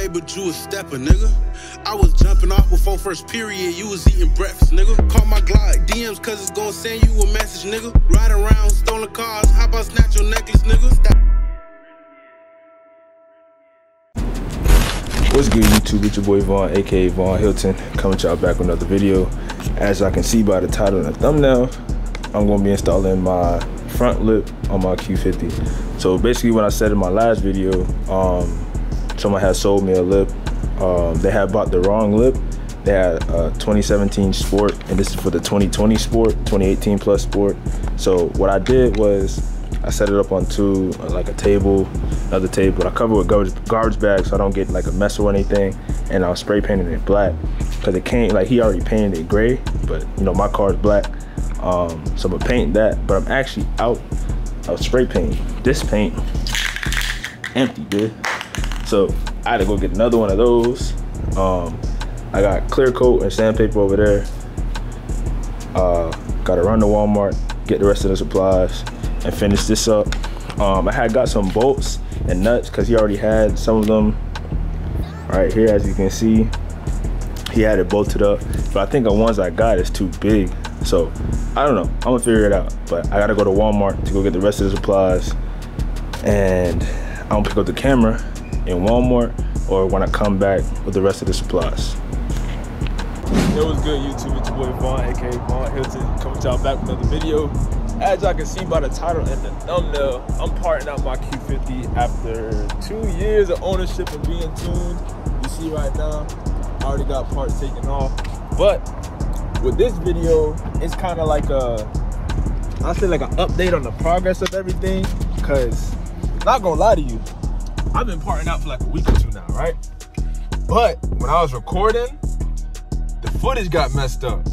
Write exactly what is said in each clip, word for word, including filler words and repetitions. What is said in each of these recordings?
say, but you a stepper, nigga. I was jumping off before first period, you was eating breakfast, nigga. Call my Glock D Ms, cause it's gonna send you a message, nigga. Ride around, stolen cars, how about snatch your necklace, nigga? Stop. What's good, YouTube? It's your boy Vaughn, aka Vaughn Hilton, coming to y'all back with another video. As y'all can see by the title and the thumbnail, I'm gonna be installing my front lip on my Q fifty. So basically, what I said in my last video, um, someone had sold me a lip. Um, they had bought the wrong lip. They had a twenty seventeen Sport, and this is for the twenty twenty Sport, twenty eighteen Plus Sport. So what I did was, I set it up on two, like a table, another table. I cover with garbage, garbage bags so I don't get like a mess or anything. And I was spray painting it black because it came, like he already painted it gray, but you know, my car is black. Um, so I'm gonna paint that, but I'm actually out of spray paint. This paint, empty, dude. So I had to go get another one of those. Um, I got clear coat and sandpaper over there. Uh, gotta run to Walmart, get the rest of the supplies, and finish this up. Um, I had got some bolts and nuts because he already had some of them right here, as you can see. He had it bolted up, but I think the ones I got is too big. So I don't know, I'm gonna figure it out. But I gotta go to Walmart to go get the rest of the supplies, and I'm gonna pick up the camera in Walmart or when I come back with the rest of the supplies. Yo, what's good, YouTube? It's your boy Vaughn, aka Vaughn Hilton, coming to y'all back with another video. As y'all can see by the title and the thumbnail, I'm parting out my Q fifty after two years of ownership and being tuned. You see right now, I already got parts taken off. But with this video, it's kind of like a, I'll say like an update on the progress of everything. Cause, not gonna lie to you, I've been parting out for like a week or two now, right? But when I was recording, the footage got messed up.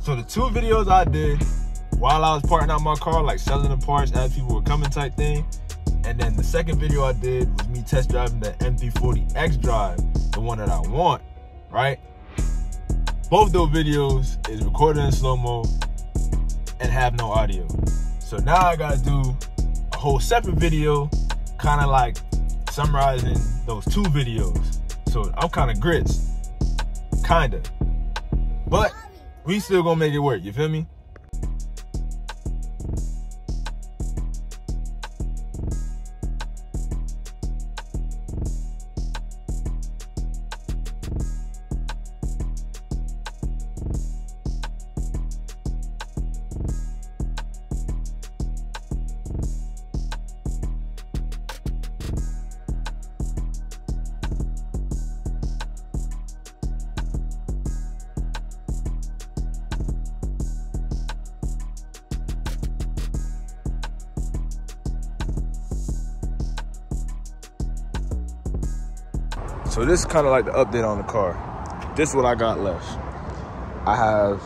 So the two videos I did while I was parting out my car, like selling the parts as people were coming type thing. And then the second video I did was me test driving the M three forty X drive, the one that I want, right? Both those videos is recorded in slow-mo and have no audio. So now I gotta do a whole separate video, kinda like summarizing those two videos. So I'm kinda grits, kinda. But we still gonna make it work, you feel me? So this is kind of like the update on the car. This is what I got left. I have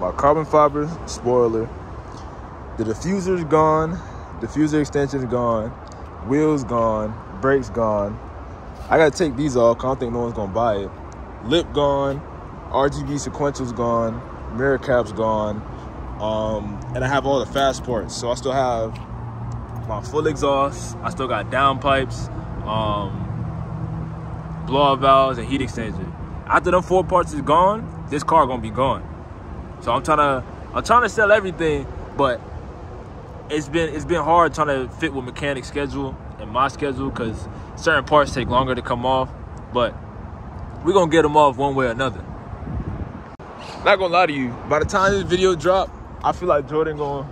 my carbon fiber spoiler. The diffuser is gone. Diffuser extension is gone. Wheels gone. Brakes gone. I gotta take these off, cause I don't think no one's gonna buy it. Lip gone. R G B sequential's gone. Mirror cap's gone. Um, and I have all the fast parts. So I still have my full exhaust. I still got downpipes. Um, blowout valves and heat exchanger. After them four parts is gone, this car gonna be gone. So I'm trying to, I'm trying to sell everything, but it's been, it's been hard trying to fit with mechanic schedule and my schedule because certain parts take longer to come off. But we're gonna get them off one way or another. Not gonna lie to you, by the time this video drop, I feel like Jordan gonna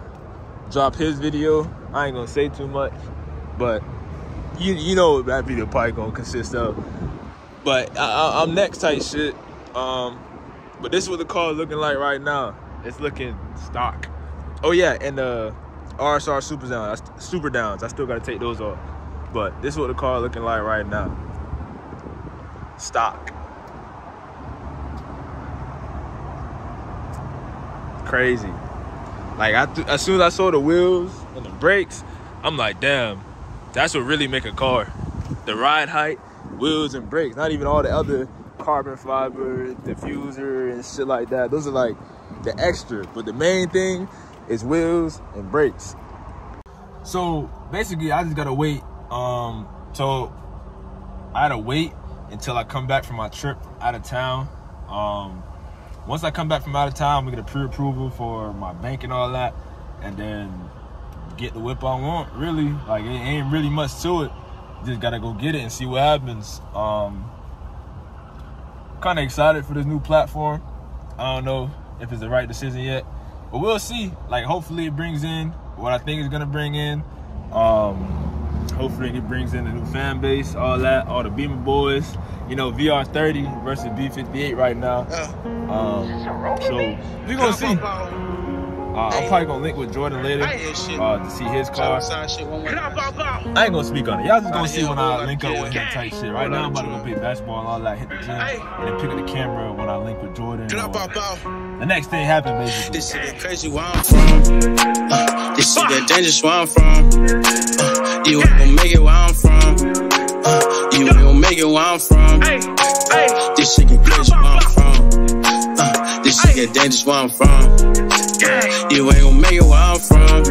drop his video. I ain't gonna say too much, but you you know that video probably gonna consist of. But I, I'm next type shit. Um, but this is what the car is looking like right now. It's looking stock. Oh yeah, and the R S R Super Downs. Super Downs. I still gotta take those off. But this is what the car is looking like right now. Stock. Crazy. Like I, th as soon as I saw the wheels and the brakes, I'm like, damn, that's what really make a car. The ride height, wheels and brakes, not even all the other carbon fiber, diffuser and shit like that. Those are like the extra, but the main thing is wheels and brakes. So basically I just gotta wait. Um, so I had to wait until I come back from my trip out of town. Um, once I come back from out of town, we get a pre-approval for my bank and all that, and then get the whip I want, really. Like, it ain't really much to it. Just gotta go get it and see what happens. Um, kind of excited for this new platform. I don't know if it's the right decision yet, but we'll see. Like, hopefully it brings in what I think it's gonna bring in. Um, hopefully it brings in a new fan base, all that, all the Beamer boys. You know, V R thirty versus B fifty-eight right now. Um, so we're gonna see. Uh, I'm probably gonna link with Jordan later uh, to see his car. I ain't gonna speak on it. Y'all just gonna see when I link up with him type shit. Right now, I'm about to go play basketball and all that, hit the gym, and then pick up the camera when I link with Jordan. The next thing happened, basically. This shit crazy where I'm from. Uh, this shit get dangerous where I'm from. Uh, you ain't gonna make it where I'm from. Uh, you ain't gonna make it where I'm from. Uh, this shit get crazy where I'm from. Uh, this shit get dangerous where I'm from. You ain't gon' make it where I'm from.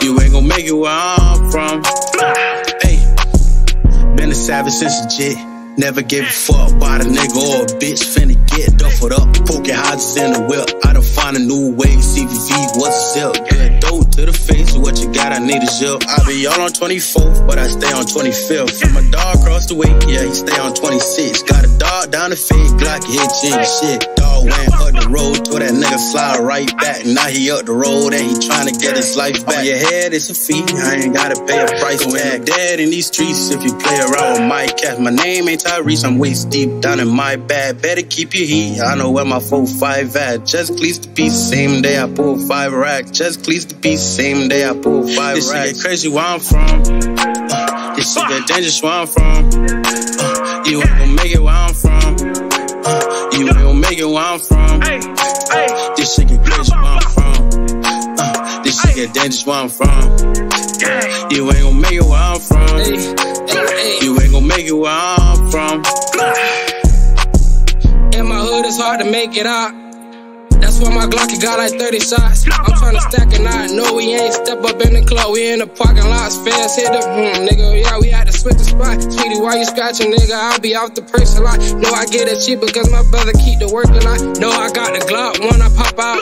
You ain't gon' make it where I'm from. Hey, been a savage since a jit. Never gave a fuck about a nigga or a bitch. Finna get duffled up, poking hodges in the whip. I done find a new way. C V V was a zip. Good dope to the face. What you got? I need a zip. I be all on twenty-fourth, but I stay on twenty-fifth. And my dog crossed the way. Yeah, he stay on twenty-six. Got a dog down the fade. Glock hit chin shit. Went up the road, told that nigga fly right back. Now he up the road and he tryna get his life back. On your head it's a fee, I ain't gotta pay a price tag. Dead in these streets if you play around with my cat. My name ain't Tyrese, I'm waist deep down in my bag. Better keep your heat, I know where my four five at. Just cleats the piece, same day I pull five racks. Just cleats the piece, same day I pull five this racks. This shit get crazy where I'm from. Uh, this shit get dangerous where I'm from. Uh, you ain't gon' make it where I'm from. You ain't gon' make it where I'm from. Uh, this shit get crazy where I'm from. Uh, this shit get dangerous where I'm from. Uh, you ain't gon' make it where I'm from. Uh, you ain't gon' make it where I'm from. In my hood it's hard to make it out. That's why my Glock, it got like thirty shots. I'm tryna stack and I know we ain't step up in the club. We in the parking lots, fast hit the room, nigga. Yeah, we had to switch the spot. Sweetie, why you scratching, nigga? I'll be off the purse a lot. No, I get it cheap because my brother keep the work a lot. No, I got the Glock when I pop out.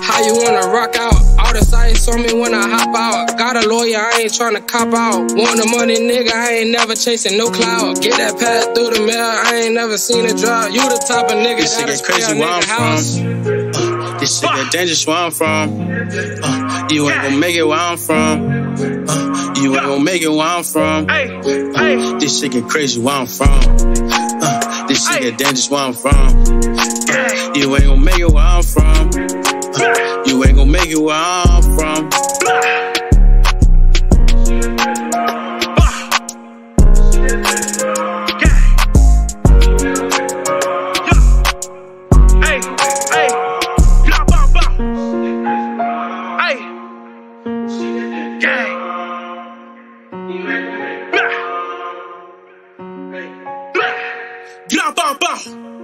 How you wanna rock out? All the sights on me when I hop out. Got a lawyer, I ain't tryna cop out. Want the money, nigga, I ain't never chasing no cloud. Get that pass through the mail, I ain't never seen it drop. You the type of nigga that'll spray a nigga house. This shit get dangerous where I'm from. Uh, you ain't gon' make it where I'm from. Uh, you ain't gon' make it where I'm from. Uh, this shit get crazy where I'm from. Uh, this shit get dangerous where I'm from. Uh, you ain't gon' make it where I'm from. Uh, you ain't gon' make it where I'm from. Blah, blah, blah.